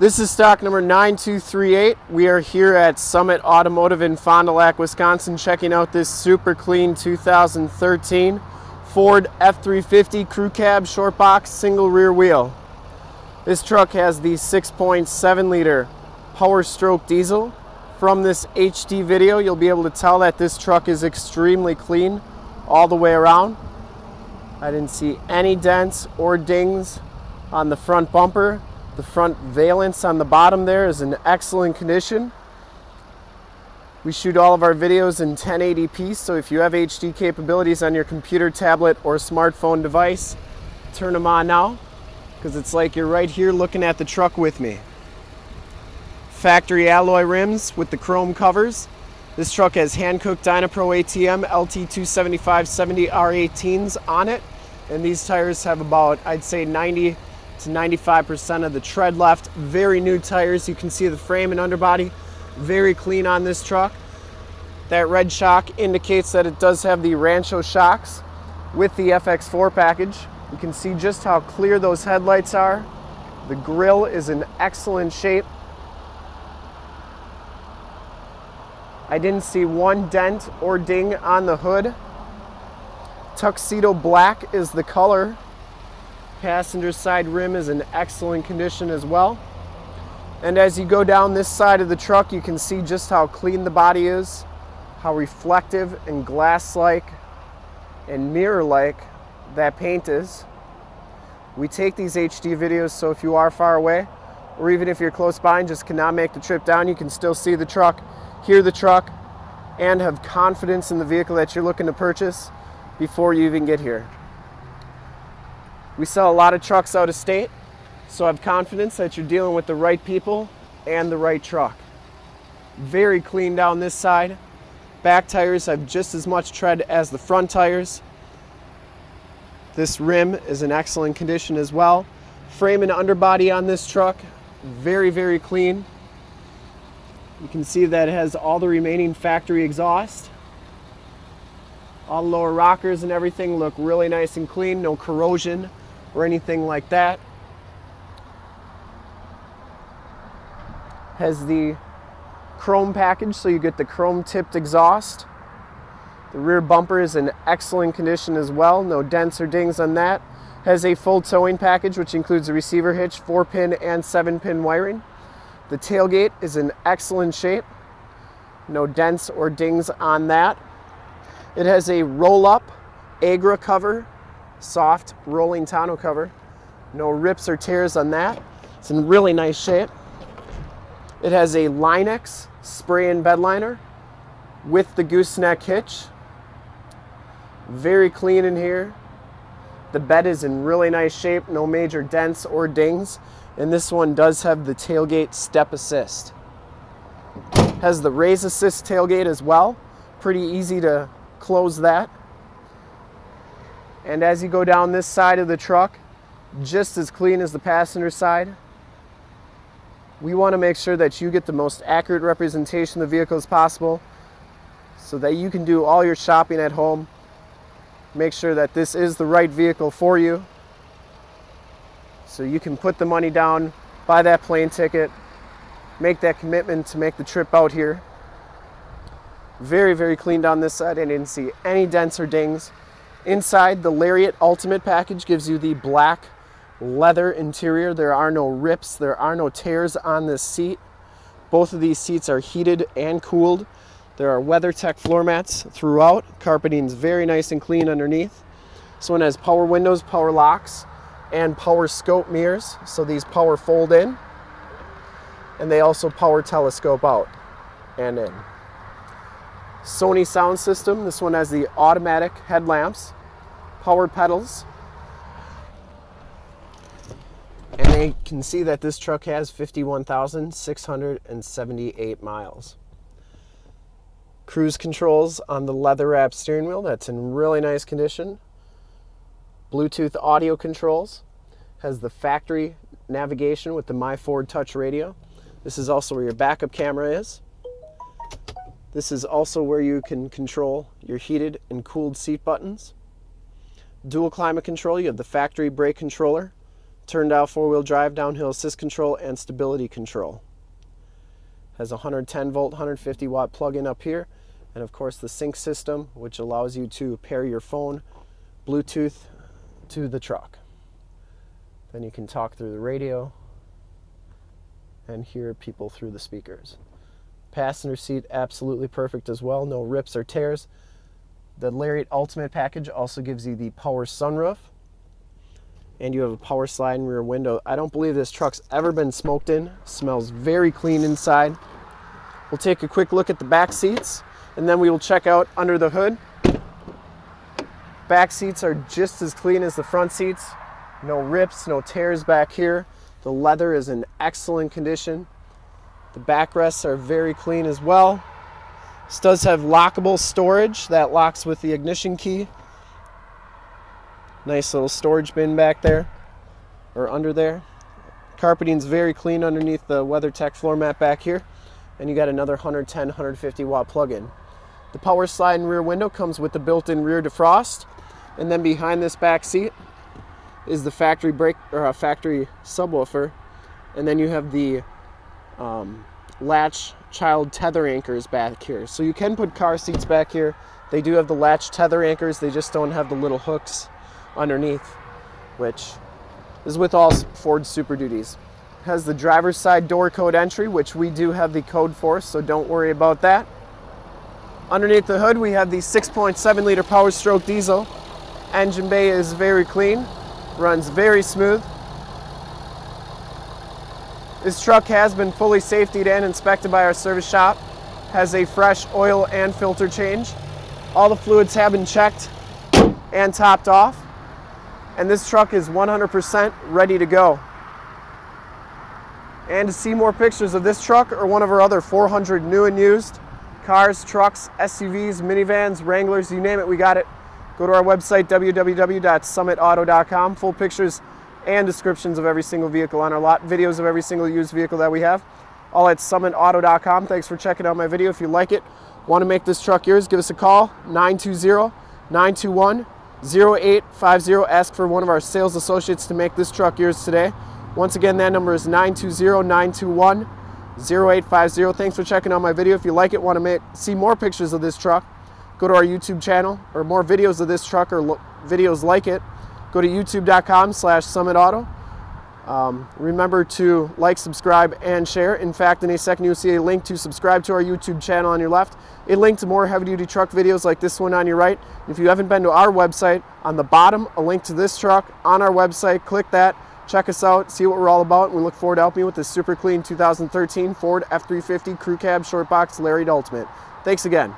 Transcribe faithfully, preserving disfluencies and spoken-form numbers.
This is stock number nine two three eight. We are here at Summit Automotive in Fond du Lac, Wisconsin, checking out this super clean two thousand thirteen Ford F three fifty crew cab short box single rear wheel. This truck has the six point seven liter Power Stroke diesel. From this H D video, you'll be able to tell that this truck is extremely clean all the way around. I didn't see any dents or dings on the front bumper. The front valance on the bottom there is in excellent condition. We shoot all of our videos in ten eighty p, so if you have H D capabilities on your computer, tablet, or smartphone device, turn them on now, because it's like you're right here looking at the truck with me. Factory alloy rims with the chrome covers. This truck has Hankook DynaPro A T M L T two seventy-five seventy R eighteens on it, and these tires have about, I'd say, ninety to ninety-five percent of the tread left. Very new tires. You can see the frame and underbody very clean on this truck. That red shock indicates that it does have the Rancho shocks with the F X four package. You can see just how clear those headlights are. The grille is in excellent shape. I didn't see one dent or ding on the hood. Tuxedo black is the color. Passenger side rim is in excellent condition as well. And as you go down this side of the truck, you can see just how clean the body is, how reflective and glass-like and mirror-like that paint is. We take these H D videos, so if you are far away, or even if you're close by and just cannot make the trip down, you can still see the truck, hear the truck, and have confidence in the vehicle that you're looking to purchase before you even get here. We sell a lot of trucks out of state, so have confidence that you're dealing with the right people and the right truck. Very clean down this side. Back tires have just as much tread as the front tires. This rim is in excellent condition as well. Frame and underbody on this truck, very, very clean. You can see that it has all the remaining factory exhaust. All the lower rockers and everything look really nice and clean, no corrosion or anything like that. Has the chrome package, so you get the chrome tipped exhaust. The rear bumper is in excellent condition as well, no dents or dings on that. Has a full towing package, which includes a receiver hitch, four pin and seven pin wiring. The tailgate is in excellent shape, no dents or dings on that. It has a roll up Agricover, soft rolling tonneau cover. No rips or tears on that. It's in really nice shape. It has a Linex spray-in bed liner with the gooseneck hitch. Very clean in here. The bed is in really nice shape, no major dents or dings. And this one does have the tailgate step assist. Has the raise assist tailgate as well. Pretty easy to close that. And as you go down this side of the truck, just as clean as the passenger side. We want to make sure that you get the most accurate representation of the vehicle as possible so that you can do all your shopping at home. Make sure that this is the right vehicle for you so you can put the money down, buy that plane ticket, make that commitment to make the trip out here. Very, very clean down this side. I didn't see any dents or dings. Inside, the Lariat Ultimate package gives you the black leather interior. There are no rips, there are no tears on this seat. Both of these seats are heated and cooled. There are WeatherTech floor mats throughout. Carpeting's very nice and clean underneath. This one has power windows, power locks, and power scope mirrors. So these power fold in, and they also power telescope out and in. Sony sound system. This one has the automatic headlamps, power pedals, and they can see that this truck has fifty-one thousand six hundred seventy-eight miles. Cruise controls on the leather wrapped steering wheel. That's in really nice condition. Bluetooth audio controls. Has the factory navigation with the My Ford Touch radio. This is also where your backup camera is. This is also where you can control your heated and cooled seat buttons. Dual climate control, you have the factory brake controller, Turned out four-wheel drive, downhill assist control, and stability control. Has a one hundred ten volt, one hundred fifty watt plug-in up here, and of course the sync system, which allows you to pair your phone Bluetooth to the truck. Then you can talk through the radio and hear people through the speakers. Passenger seat absolutely perfect as well, no rips or tears. The Lariat Ultimate package also gives you the power sunroof, and you have a power slide and rear window. I don't believe this truck's ever been smoked in. Smells very clean inside. We'll take a quick look at the back seats, and then we will check out under the hood. Back seats are just as clean as the front seats. No rips, no tears back here. The leather is in excellent condition. The backrests are very clean as well. This does have lockable storage that locks with the ignition key. Nice little storage bin back there, or under there. Carpeting's very clean underneath the WeatherTech floor mat back here. And you got another one hundred ten, one hundred fifty watt plug-in. The power slide and rear window comes with the built-in rear defrost. And then behind this back seat is the factory brake or a factory subwoofer. And then you have the um, latch child tether anchors back here. So you can put car seats back here. They do have the latch tether anchors. They just don't have the little hooks underneath, which is with all Ford Super Duties. Has the driver's side door code entry, which we do have the code for, so don't worry about that. Underneath the hood we have the six point seven liter Power Stroke diesel. Engine bay is very clean, runs very smooth. This truck has been fully safetied and inspected by our service shop. Has a fresh oil and filter change. All the fluids have been checked and topped off. And this truck is one hundred percent ready to go. And to see more pictures of this truck or one of our other four hundred new and used cars, trucks, S U Vs, minivans, Wranglers, you name it, we got it. Go to our website, w w w dot summit auto dot com. Full pictures and descriptions of every single vehicle on our lot, videos of every single used vehicle that we have, all at summit auto dot com. Thanks for checking out my video. If you like it, want to make this truck yours, give us a call, nine two zero, nine two one, zero eight five zero. Ask for one of our sales associates to make this truck yours today. Once again, that number is nine two zero, nine two one, zero eight five zero. Thanks for checking out my video. If you like it, want to make, see more pictures of this truck, go to our YouTube channel, or more videos of this truck or videos like it. Go to youtube dot com slash summit auto. Um, remember to like, subscribe, and share. In fact, in a second you'll see a link to subscribe to our YouTube channel on your left, a link to more heavy-duty truck videos like this one on your right. If you haven't been to our website, on the bottom, a link to this truck on our website. Click that, check us out, see what we're all about, and we look forward to helping you with this super clean two thousand thirteen Ford F three fifty Crew Cab Short Box Lariat Ultimate. Thanks again.